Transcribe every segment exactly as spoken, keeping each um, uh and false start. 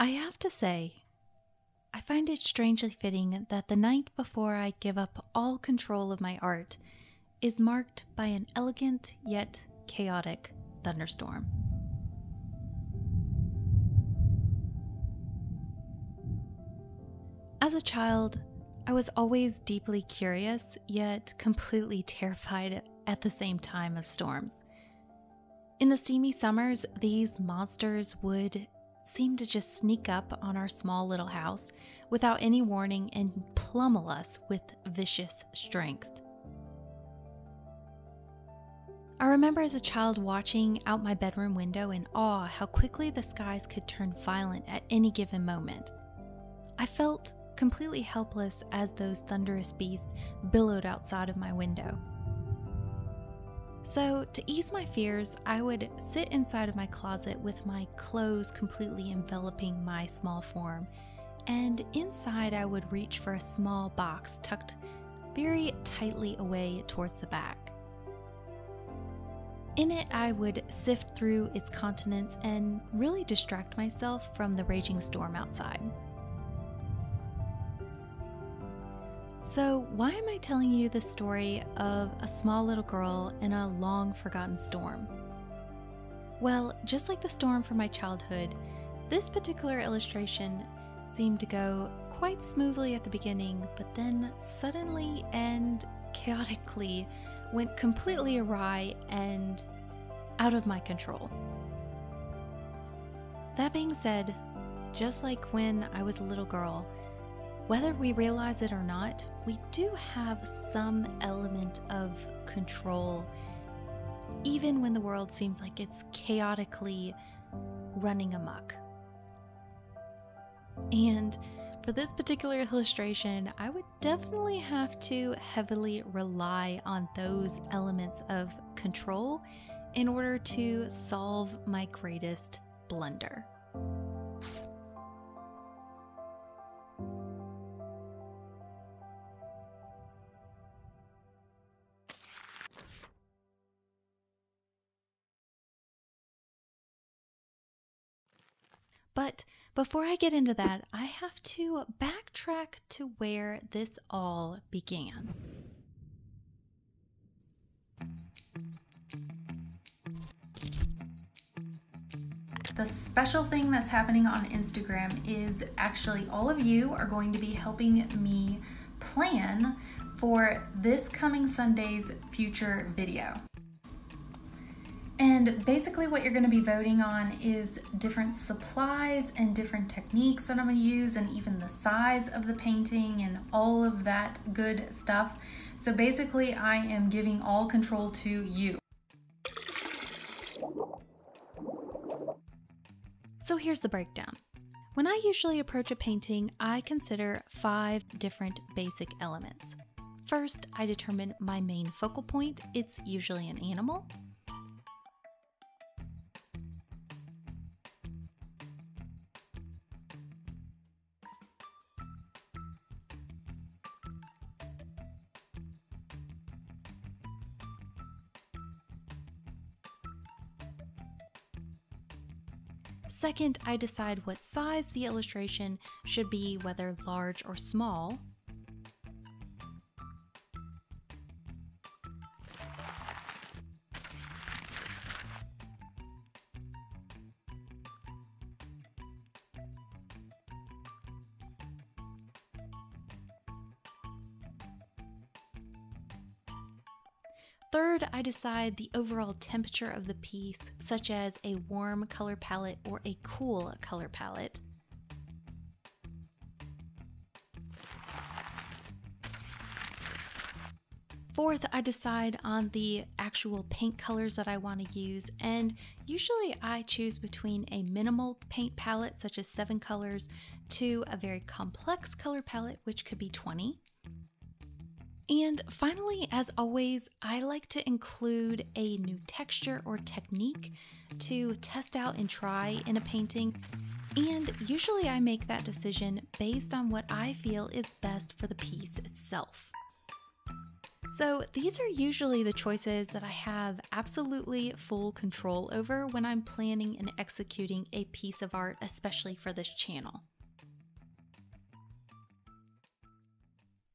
I have to say, I find it strangely fitting that the night before I give up all control of my art is marked by an elegant yet chaotic thunderstorm. As a child, I was always deeply curious, yet completely terrified at the same time of storms. In the steamy summers, these monsters would seem to just sneak up on our small little house without any warning and pummel us with vicious strength. I remember as a child watching out my bedroom window in awe how quickly the skies could turn violent at any given moment. I felt completely helpless as those thunderous beasts billowed outside of my window. So, to ease my fears, I would sit inside of my closet with my clothes completely enveloping my small form, and inside I would reach for a small box tucked very tightly away towards the back. In it, I would sift through its contents and really distract myself from the raging storm outside. So why am I telling you the story of a small little girl in a long-forgotten storm? Well, just like the storm from my childhood, this particular illustration seemed to go quite smoothly at the beginning, but then suddenly and chaotically went completely awry and out of my control. That being said, just like when I was a little girl, whether we realize it or not, we do have some element of control, even when the world seems like it's chaotically running amok. And for this particular illustration, I would definitely have to heavily rely on those elements of control in order to solve my greatest blunder. But before I get into that, I have to backtrack to where this all began. The special thing that's happening on Instagram is actually all of you are going to be helping me plan for this coming Sunday's future video. And basically what you're going to be voting on is different supplies and different techniques that I'm going to use, and even the size of the painting and all of that good stuff. So basically I am giving all control to you. So here's the breakdown. When I usually approach a painting, I consider five different basic elements. First, I determine my main focal point. It's usually an animal. Second, I decide what size the illustration should be, whether large or small. Third, I decide the overall temperature of the piece, such as a warm color palette or a cool color palette. Fourth, I decide on the actual paint colors that I want to use, and usually I choose between a minimal paint palette, such as seven colors, to a very complex color palette, which could be twenty. And finally, as always, I like to include a new texture or technique to test out and try in a painting. And usually I make that decision based on what I feel is best for the piece itself. So these are usually the choices that I have absolutely full control over when I'm planning and executing a piece of art, especially for this channel.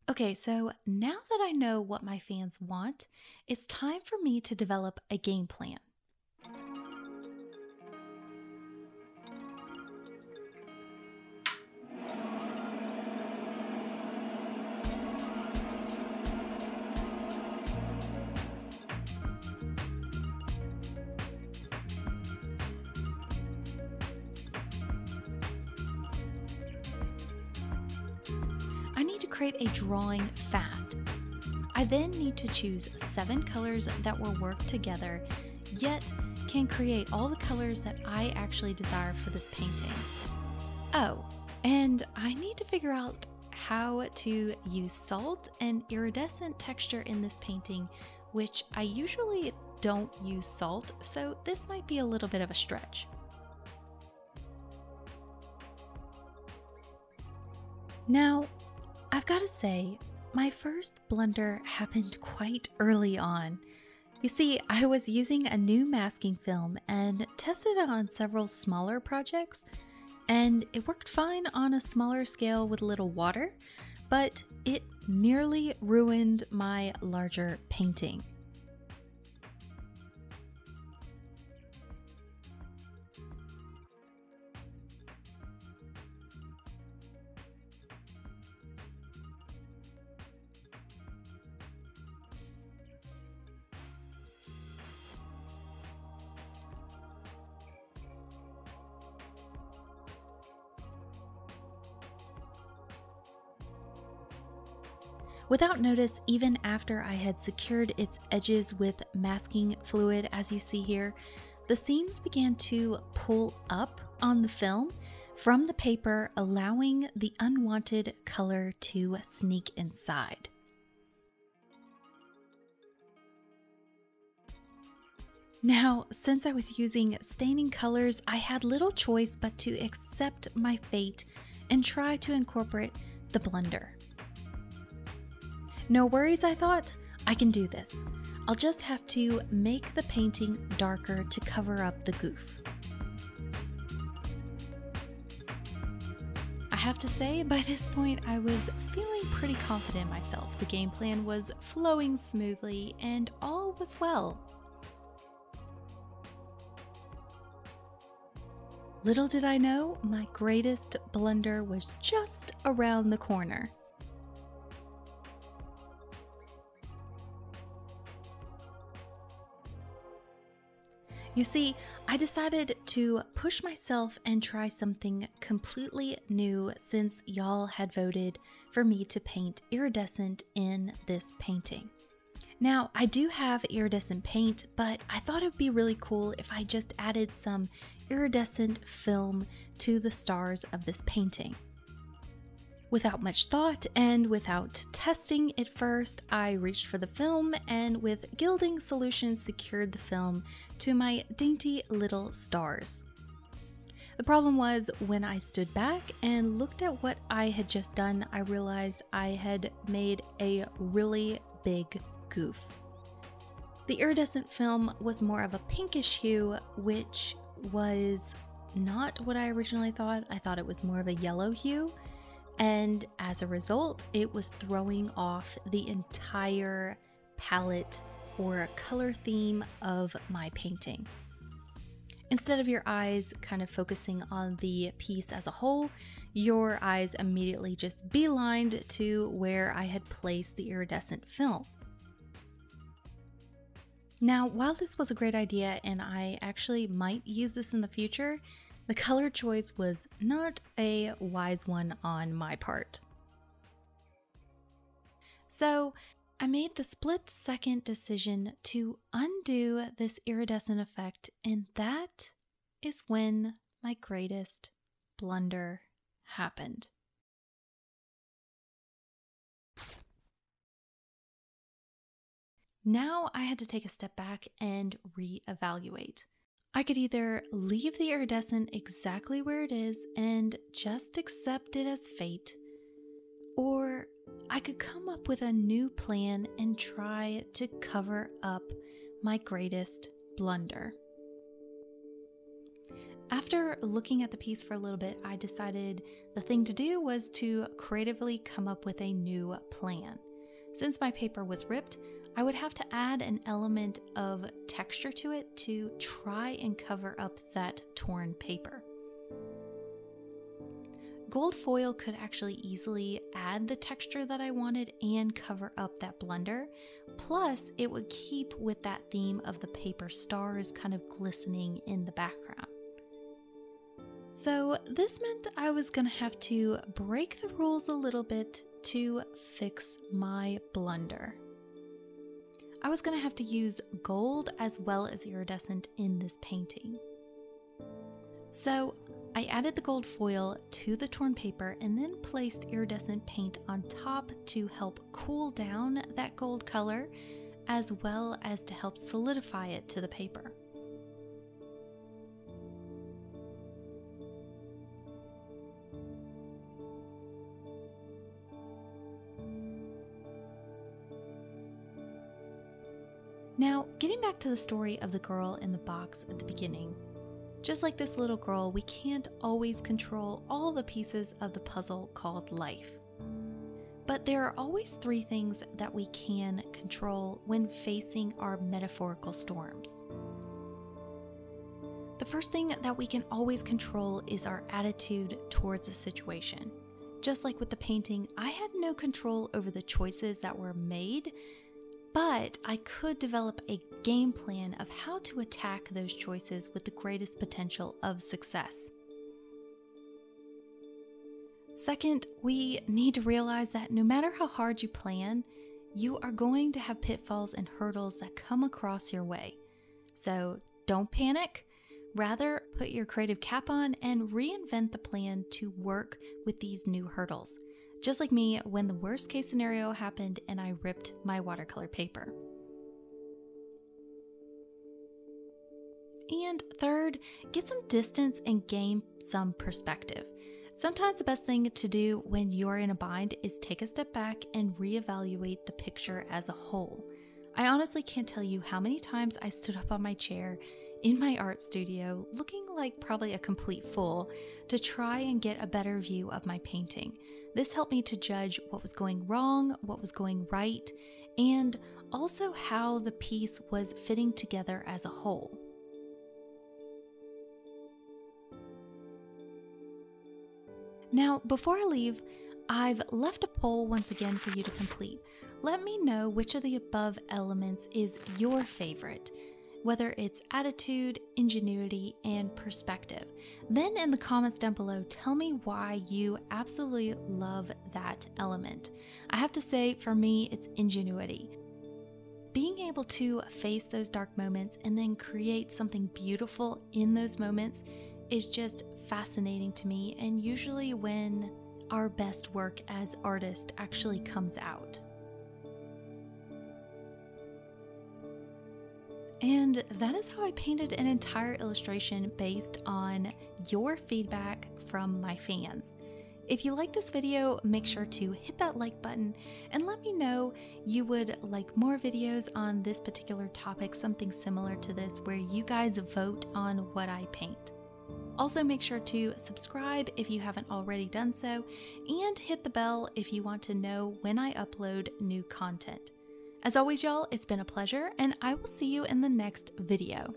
Okay, so now that I know what my fans want, it's time for me to develop a game plan. I need to create a drawing fast. I then need to choose seven colors that will work together, yet can create all the colors that I actually desire for this painting. Oh, and I need to figure out how to use salt and iridescent texture in this painting, which I usually don't use salt, so this might be a little bit of a stretch. Now, I've got to say, my first blunder happened quite early on. You see, I was using a new masking film and tested it on several smaller projects, and it worked fine on a smaller scale with little water, but it nearly ruined my larger painting. Without notice, even after I had secured its edges with masking fluid, as you see here, the seams began to pull up on the film from the paper, allowing the unwanted color to sneak inside. Now, since I was using staining colors, I had little choice but to accept my fate and try to incorporate the blunder. No worries, I thought, I can do this. I'll just have to make the painting darker to cover up the goof. I have to say, by this point, I was feeling pretty confident in myself. The game plan was flowing smoothly and all was well. Little did I know, my greatest blunder was just around the corner. You see, I decided to push myself and try something completely new since y'all had voted for me to paint iridescent in this painting. Now, I do have iridescent paint, but I thought it would be really cool if I just added some iridescent film to the stars of this painting. Without much thought and without testing it first, I reached for the film and with gilding solution secured the film to my dainty little stars. The problem was when I stood back and looked at what I had just done, I realized I had made a really big goof. The iridescent film was more of a pinkish hue, which was not what I originally thought. I thought it was more of a yellow hue. And as a result, it was throwing off the entire palette or color theme of my painting. Instead of your eyes kind of focusing on the piece as a whole, your eyes immediately just beelined to where I had placed the iridescent film. Now, while this was a great idea and I actually might use this in the future, the color choice was not a wise one on my part. So I made the split second decision to undo this iridescent effect, and that is when my greatest blunder happened. Now I had to take a step back and reevaluate. I could either leave the iridescent exactly where it is and just accept it as fate, or I could come up with a new plan and try to cover up my greatest blunder. After looking at the piece for a little bit, I decided the thing to do was to creatively come up with a new plan. Since my paper was ripped, I would have to add an element of texture to it to try and cover up that torn paper. Gold foil could actually easily add the texture that I wanted and cover up that blunder. Plus, it would keep with that theme of the paper stars kind of glistening in the background. So this meant I was going to have to break the rules a little bit to fix my blunder. I was going to have to use gold as well as iridescent in this painting. So I added the gold foil to the torn paper and then placed iridescent paint on top to help cool down that gold color as well as to help solidify it to the paper. Now, getting back to the story of the girl in the box at the beginning. Just like this little girl, we can't always control all the pieces of the puzzle called life. But there are always three things that we can control when facing our metaphorical storms. The first thing that we can always control is our attitude towards a situation. Just like with the painting, I had no control over the choices that were made, but I could develop a game plan of how to attack those choices with the greatest potential of success. Second, we need to realize that no matter how hard you plan, you are going to have pitfalls and hurdles that come across your way. So don't panic. Rather, put your creative cap on and reinvent the plan to work with these new hurdles. Just like me when the worst case scenario happened and I ripped my watercolor paper. And third, get some distance and gain some perspective. Sometimes the best thing to do when you're in a bind is take a step back and reevaluate the picture as a whole. I honestly can't tell you how many times I stood up on my chair in my art studio looking like probably a complete fool to try and get a better view of my painting. This helped me to judge what was going wrong, what was going right, and also how the piece was fitting together as a whole. Now, before I leave, I've left a poll once again for you to complete. Let me know which of the above elements is your favorite, whether it's attitude, ingenuity, and perspective. Then in the comments down below, tell me why you absolutely love that element. I have to say, for me, it's ingenuity. Being able to face those dark moments and then create something beautiful in those moments is just fascinating to me, and usually when our best work as artists actually comes out. And that is how I painted an entire illustration based on your feedback from my fans. If you like this video, make sure to hit that like button and let me know you would like more videos on this particular topic, something similar to this, where you guys vote on what I paint. Also, make sure to subscribe if you haven't already done so, and hit the bell if you want to know when I upload new content. As always, y'all, it's been a pleasure, and I will see you in the next video.